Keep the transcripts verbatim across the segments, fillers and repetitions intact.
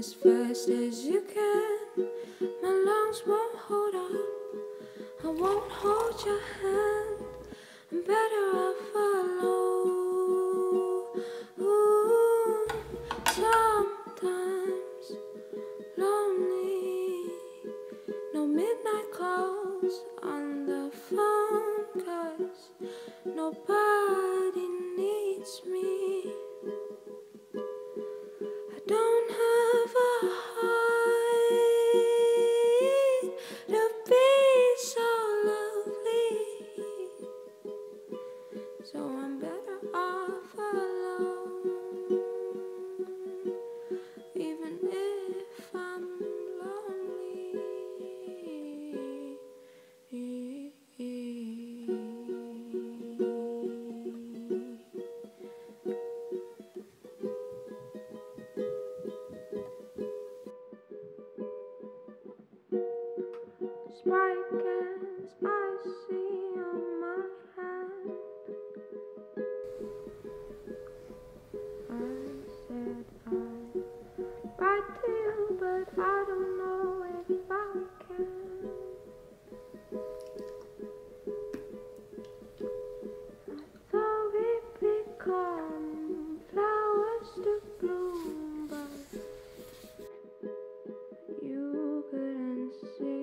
as fast as you can. My lungs won't hold up, I won't hold your hand. I'm better off alone. Ooh, sometimes lonely, no midnight calls on the phone, 'cause nobody needs me. Don't have a heart to be so lovely, so I'm better off alone, even if I'm spike and spicy on my hand. I said I'd bite you, but I don't know if I can. I thought we'd become flowers to bloom, but you couldn't see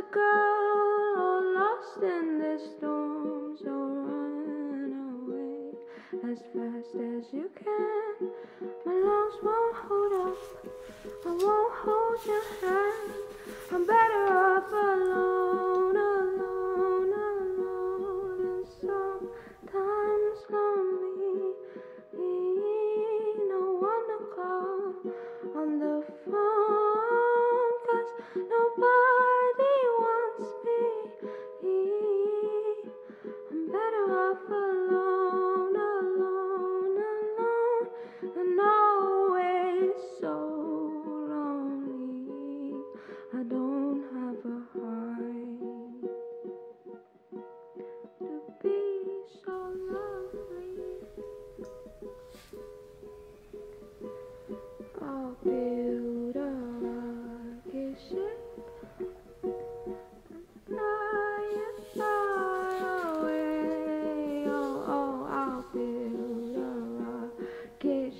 a girl all lost in this storm, so run away as fast as you can. My lungs won't hold up, I won't hold your hand. I'm better off alone, alone, alone, and sometimes lonely. No one to call on the phone, 'cause nobody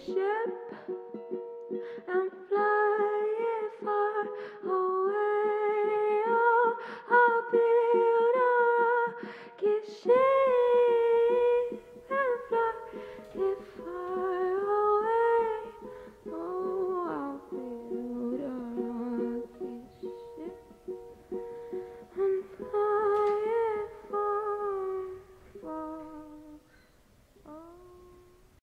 ship. Um